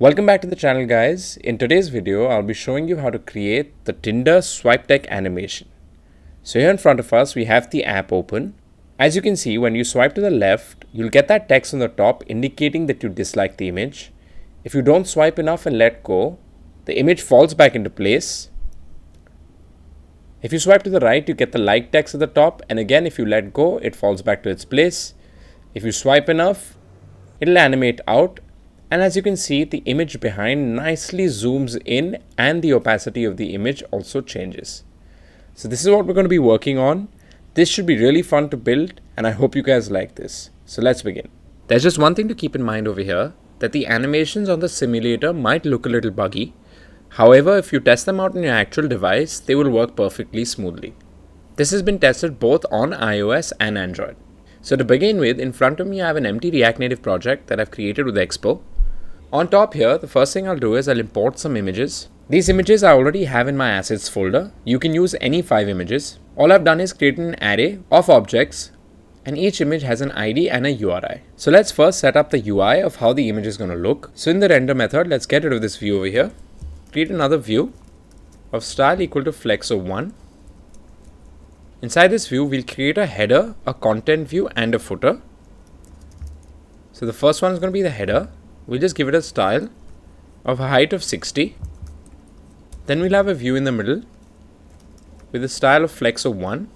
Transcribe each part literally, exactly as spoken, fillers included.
Welcome back to the channel, guys. In today's video, I'll be showing you how to create the Tinder swipe deck animation. So here in front of us, we have the app open. As you can see, when you swipe to the left, you'll get that text on the top indicating that you dislike the image. If you don't swipe enough and let go, the image falls back into place. If you swipe to the right, you get the like text at the top, and again, if you let go, it falls back to its place. If you swipe enough, it'll animate out. And as you can see, the image behind nicely zooms in and the opacity of the image also changes. So this is what we're going to be working on. This should be really fun to build, and I hope you guys like this. So let's begin. There's just one thing to keep in mind over here, that the animations on the simulator might look a little buggy. However, if you test them out on your actual device, they will work perfectly smoothly. This has been tested both on iOS and Android. So to begin with, in front of me I have an empty React Native project that I've created with Expo. On top here, the first thing I'll do is I'll import some images. These images I already have in my assets folder. You can use any five images. All I've done is create an array of objects, and each image has an I D and a U R I. So let's first set up the U I of how the image is going to look. So in the render method, let's get rid of this view over here. Create another view of style equal to flex zero one. Inside this view, we'll create a header, a content view, and a footer. So the first one is going to be the header. We'll just give it a style of a height of sixty. Then we'll have a view in the middle with a style of flex zero one.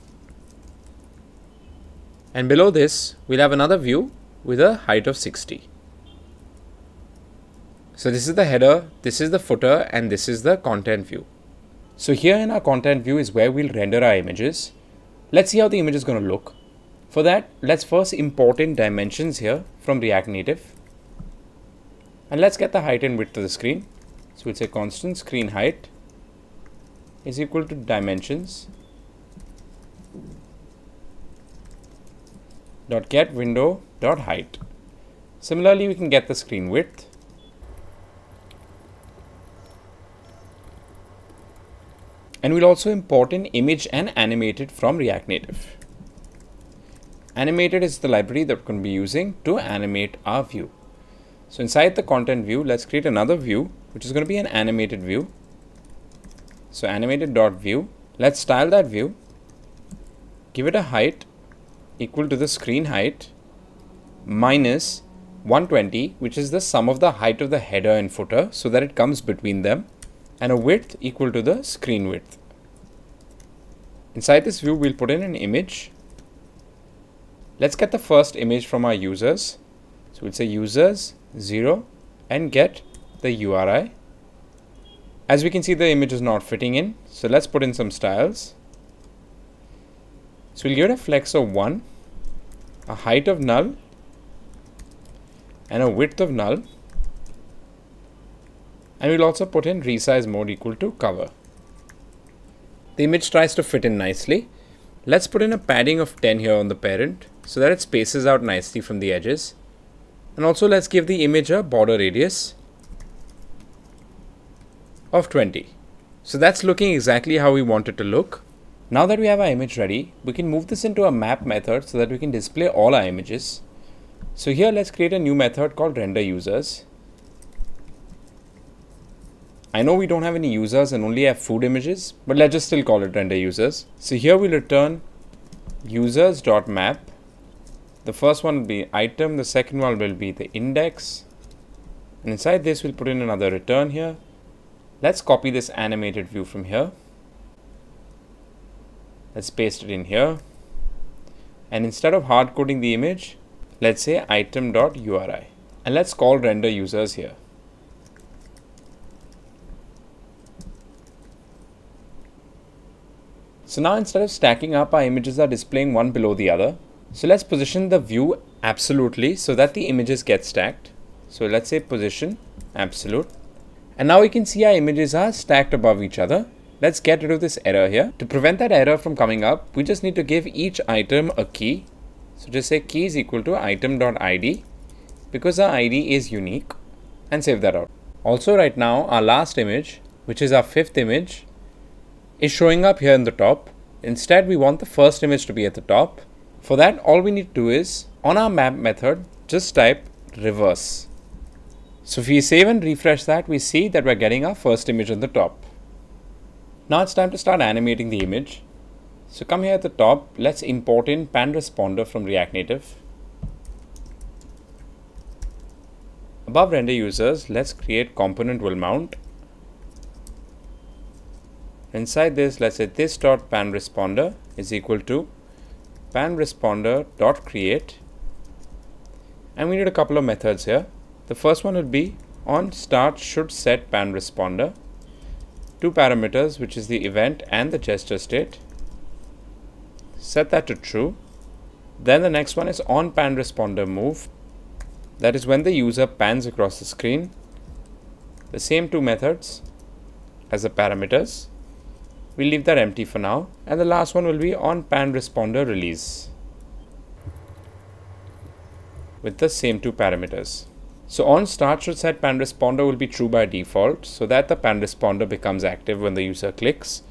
And below this, we'll have another view with a height of sixty. So this is the header, this is the footer, and this is the content view. So here in our content view is where we'll render our images. Let's see how the image is going to look. For that, let's first import in dimensions here from React Native. And let's get the height and width of the screen. So we'll say constant screen height is equal to dimensions dot get window dot height. Similarly, we can get the screen width. And we'll also import in image and animated from React Native. Animated is the library that we're going to be using to animate our view. So inside the content view, let's create another view, which is going to be an animated view. So animated.view, let's style that view, give it a height equal to the screen height minus one twenty, which is the sum of the height of the header and footer so that it comes between them, and a width equal to the screen width. Inside this view, we'll put in an image. Let's get the first image from our users. So we'll say users zero and get the U R I. As we can see, the image is not fitting in, so let's put in some styles. So we'll give it a flex of one, a height of null, and a width of null, and we'll also put in resize mode equal to cover. The image tries to fit in nicely. Let's put in a padding of ten here on the parent so that it spaces out nicely from the edges. And also let's give the image a border radius of twenty. So that's looking exactly how we want it to look. Now that we have our image ready, we can move this into a map method so that we can display all our images. So here let's create a new method called render users. I know we don't have any users and only have food images, but let's just still call it render users. So here we'll return users.map. The first one will be item, the second one will be the index, and inside this we'll put in another return here. Let's copy this animated view from here. Let's paste it in here, and instead of hard coding the image, let's say item.uri, and let's call render users here. So now instead of stacking up, our images are displaying one below the other. So let's position the view absolutely so that the images get stacked. So let's say position absolute. And now we can see our images are stacked above each other. Let's get rid of this error here. To prevent that error from coming up, we just need to give each item a key. So just say key is equal to item.id, because our I D is unique, and save that out. Also right now, our last image, which is our fifth image, is showing up here in the top. Instead, we want the first image to be at the top. For that, all we need to do is, on our map method, just type reverse. So if we save and refresh that, we see that we're getting our first image on the top. Now it's time to start animating the image. So come here at the top, let's import in pan responder from React Native. Above render users, let's create component will mount. Inside this, let's say this dot pan responder is equal to pan responder dot create, and we need a couple of methods here. The first one would be on start should set pan responder, two parameters, which is the event and the gesture state. Set that to true. Then the next one is on pan responder move, that is when the user pans across the screen. The same two methods as the parameters. We'll leave that empty for now, and the last one will be on pan responder release with the same two parameters. So on start should set pan responder will be true by default, so that the pan responder becomes active when the user clicks.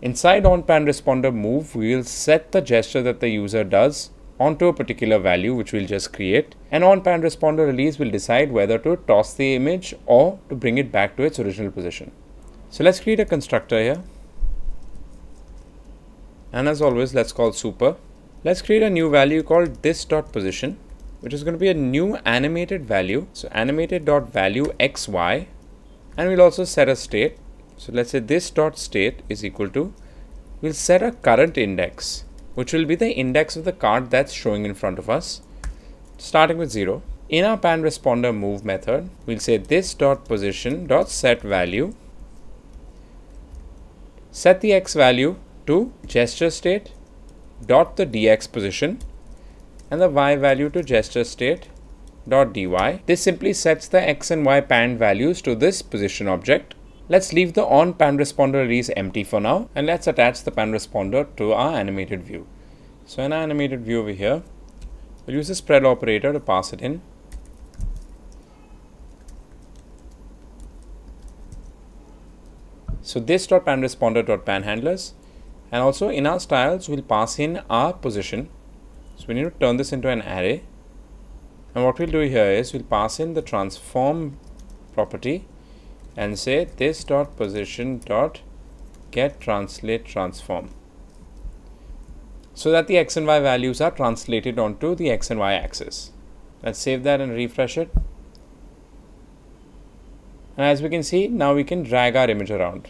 Inside on pan responder move, we will set the gesture that the user does onto a particular value, which we'll just create, and on pan responder release will decide whether to toss the image or to bring it back to its original position. So let's create a constructor here, and as always, let's call super. Let's create a new value called this.position, which is going to be a new animated value. So animated.value xy, and we'll also set a state. So let's say this dot state is equal to, we'll set a current index, which will be the index of the card that's showing in front of us, starting with zero. In our pan responder move method, we'll say this dot position dot set value, set the x value to gesture state dot the dx position, and the y value to gesture state dot dy. This simply sets the x and y pan values to this position object. Let's leave the on pan responder release empty for now, and let's attach the pan responder to our animated view. So in our animated view over here, we'll use the spread operator to pass it in. So this dot pan responder dot pan handlers, and also in our styles we'll pass in our position. So we need to turn this into an array, and what we'll do here is we'll pass in the transform property and say this dot position dot get translate transform, so that the x and y values are translated onto the x and y axis. Let's save that and refresh it, and as we can see, now we can drag our image around.